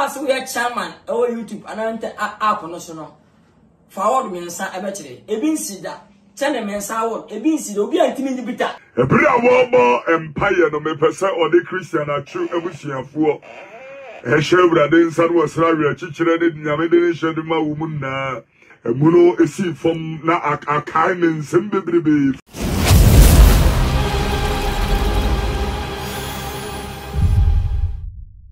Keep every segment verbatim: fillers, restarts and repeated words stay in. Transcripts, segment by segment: Once we are chairman, our YouTube, and I enter app national. Forward mensa ebetre. Ebin sida. Chene mensa word. Ebin sida. Obi a itimi nibita. Ebri a wama empire no me pesa ode Christian a true ebushi afuo. Eshe brade insan wasrawi a chichire de nyamede ne sheduma umuna. Emuno esi from na akainen sembebribe.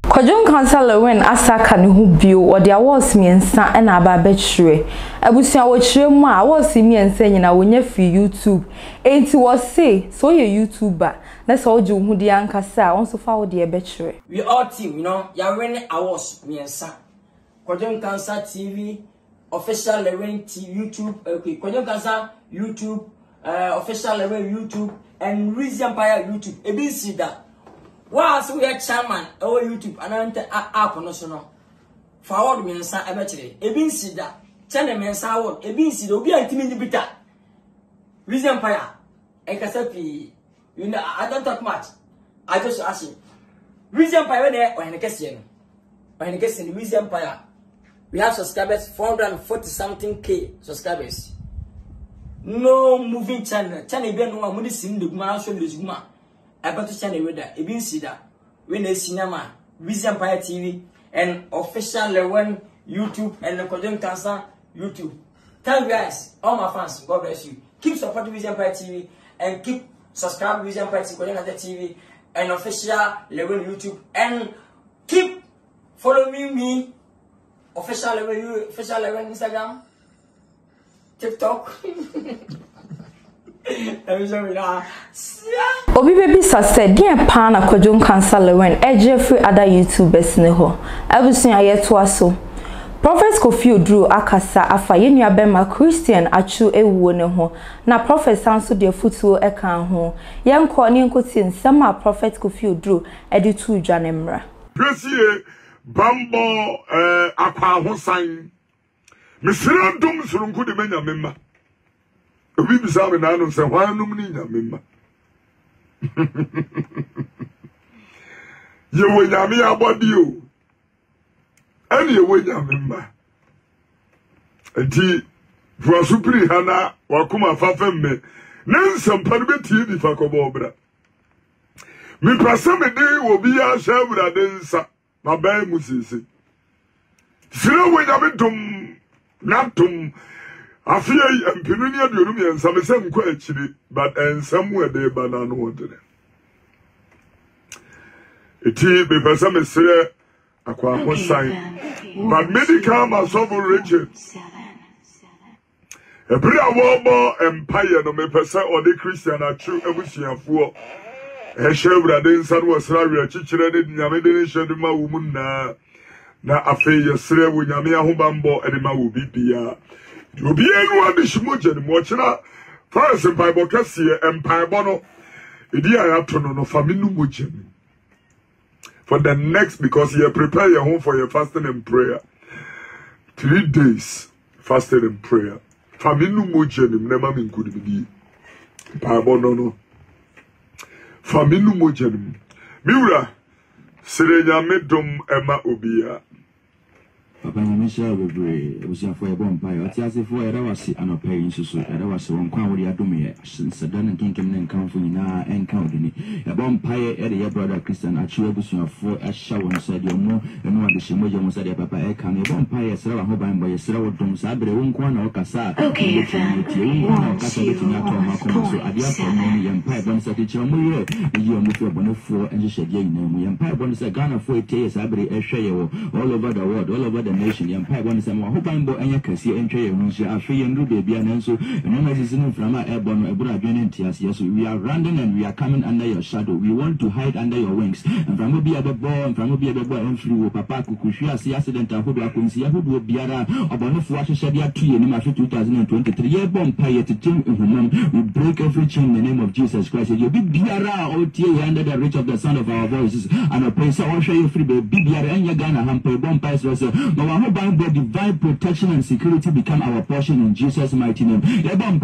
Kwadwo Nkansah Lil Win asaka ne ho bio ode awas miensa na aba ba chire abusua wo chire mu a awas miensa nyina wonya fi YouTube enti wo say so you YouTuber na so je hu de ankasa onso fa wo de ba chire we all team you know ya win awas miensa Kwadwo Nkansah T V official Lil Win YouTube okay Kwadwo Nkansah YouTube uh, official Lil Win YouTube and Vision Empire YouTube abc da Once we are chairman, our YouTube, and I enter app national. Forward mensa ebetre. Ebin sida. Chene mensa word. Ebin sida. Obi a itimi nibita. Vision Empire. I can say, you know, I don't talk much. I just ask you. Vision Empire there. Or any question. Or any question. Vision Empire. We have subscribers, four hundred forty something k subscribers. No moving channel. Channel be no one. We see the guma. Show the guma. I got to channel with that. Ebin Sida, Win a Cinema, Vision Empire T V, and official Lil Win YouTube and Kwadwo Nkansah YouTube. Thank you guys, all my fans. God bless you. Keep supporting Vision Empire T V and keep subscribing Vision Empire T V, Kwadwo Nkansah T V, and official Lil Win YouTube. And keep following me, official Lil Win, official Lil Win Instagram, TikTok. Obi baby said, "Dear Pana Kwadwo Nkansah Lil Win, edge free other YouTubers ne ho. Everything I yet was so. Prophet Kofi Oduro akasa afa yenua bema Christian achu ewo ne ho. Na Prophet Samson de futuo ekan ho. Yenko ne nkoti nsem a Prophet Kofi Oduro edi tu dwane mra. Presie bambo eh akwa ho san. Misira dum surunku de menya memma. Obi bisa me na no se hwanum ni nyamemma. Ye wo nyame abodi o. Ani ye wo nyamemma. Enti fo supri hana wakuma fafem me. Nansam pa be T V fa ko bo bra. Mi pasa me de obi a shebra de nsa na ban musisi. Sira wo nyame dum na dum Afiyai empinunia diolumi ensamese mkwa echiri, but ensamu ede bananu wadene. Iti bepesa mesire akwa hosain. But medika masofu Richard. Ebri awobo empire no mepesa ode Christian achu ebusi yafuo. Eshebra de insanu wasrawi achichire de nyamede ni sheduma umuna. Na afei yesire wu nyamia humbambo edima ubibi ya. You be anyone this morning watching that first empire because empire bono. Idi ayatono no faminu mojemi. For the next because you prepare your home for your fasting and prayer. Three days fasting and prayer. Faminu mojemi nema minkudi bidi. Empire bono no. Faminu mojemi. Miura serenya medom ema obia. Papa Michel Bray, was your four bomb by a tier four hours and a paying so that was one quantity of me since the Dunning Kingdom and California and County. A bomb pie at your brother Christian, a true bush of four as shower inside your more and one of the Shimoja was at a papa ecan, a bomb pie, a cellar hobine by a cellar domes, I believe one corner or Casa. Okay, all over the world, all over the nation, and Pabon is a more hopeful and Yakasi and Trey and Russia, Afri and Ruby, Bianenso, and all that is in Flama, Ebon, Ebura, Bianentias. Yes, we are running and we are coming under your shadow. We want to hide under your wings. And from Obia the Boy, and from Obia the Boy, and Flu, Papa Kukushia, the accident of Hobia Kunsia, who will be ara, upon of Washa Shadia Tree, and after two thousand twenty-three, year bomb pie at the team in Human, we break every chain in the name of Jesus Christ. You be Biara, O T, under the reach of the sound of our voices, and a place, I'll show you free, Biara, and Yagana, Hamper, bomb pies, was a But when we bind the divine protection and security become our portion in Jesus' mighty name. Amen.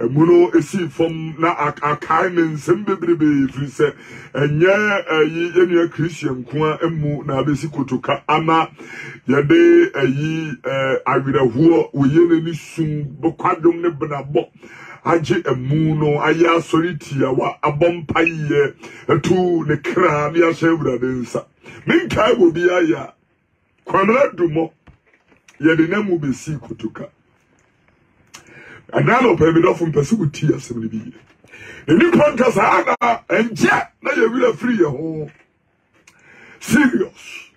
Muno esi from na akaime nsembe brebe frise enye ayi enye Christian kwa emu na abesi kotoka ama yade ayi awirahuo oyene ni sum bokwadom ne benabo aje emu no aya solitia wa abompa ye tu ne kra bia shewrade nsa minkai obi aya kwanra dumo yade na mu besi kotoka. And now, no pay me off from pursuit tears. The new podcast, Anna, and Jack, now you will free your home. Serious.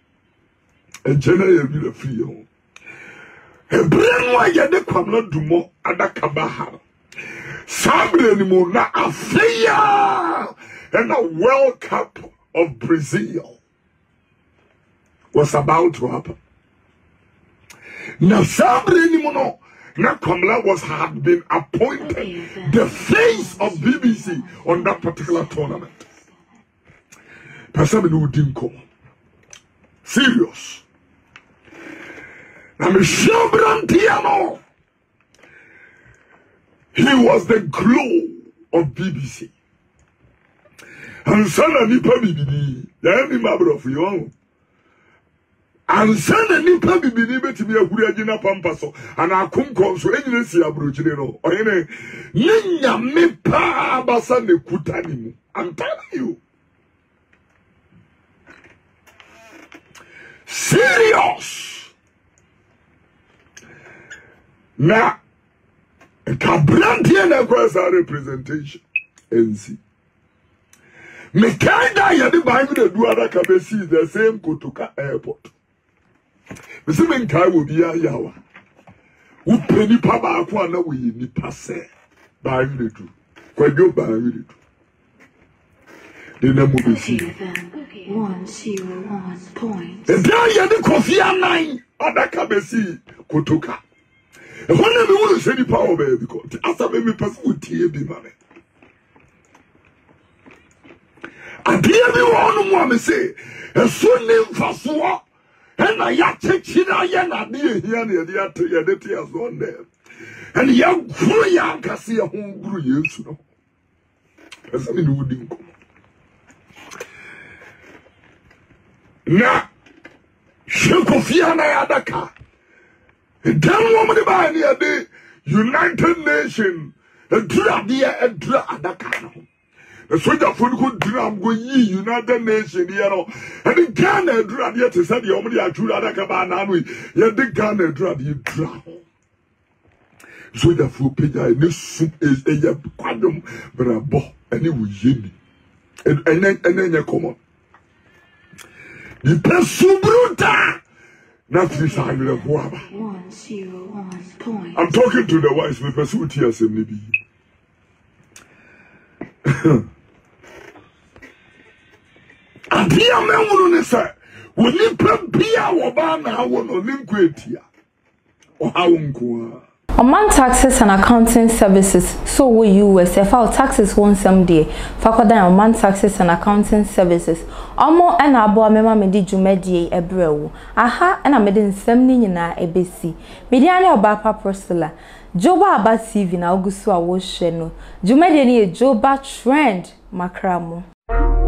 And Jenna, you will free your home. And bring my yard, come not to more at the Kabahara. Somebody anymore, not a fear. And the World Cup of Brazil was about to happen. Now, somebody anymore. Now Kamala was had been appointed the face of B B C on that particular tournament. Person who didn't come. Serious. Michel Brantiano. He was the glow of B B C. And son nipa bibidi. The any member of you. And send a new baby to be a Gurajina Pampaso, and I come come so any sea abrochino or any Nina me pa basan de Kutanimu. I'm telling you. Serious. Now, a Cabrantian across our representation. N C. Mekanda Yadibai the Duara Cabesi is the same Kotoka airport. Misi menkai wo bia yawa. Wo peni pa ba kwa na wo ni pase. Ba ire du. Kwadwo ba ire du. Dina mo be si. one zero one point. E da ya de Kofi Annan adaka be si Kotoka. E hona me wo se ni pa wo be because asa me me pase wo tie bi ma me. Adia bi wo no mo me se. E so ne mfaso. And I yet take China near here near the other years on there. And young Korea can see a home grew years. As I mean, now, Shekofiana Adaka, a damn woman by the United Nations, a drug dear and drug Adaka. The sweet of food could drum with ye, United Nations, you know. And the gun and drug yet is that the only I drew out of Cabananui. Yet the gun and drug you drown. Sweet of food, Peter, and this soup is a quadrum, but a bow, and it was yin. And then, and then you come on. The Pesu Bruta! Not this I will have one. I'm talking to the wise, we pursue tears and maybe. Abia mewuno ne se wonipa bia wo ba na wo no nimkwetia o hawo nko Among taxes and accounting services, so will you were out taxes one some day. Fako dan among taxes and accounting services. Omo ena abo amema medi jumedie ebrewo. Aha ena medi nsemni nyina ebesi. Medi ani obapa prosela. Joba aba T V na ogusu awo hwe no. Jumedie ni e joba trend makramo.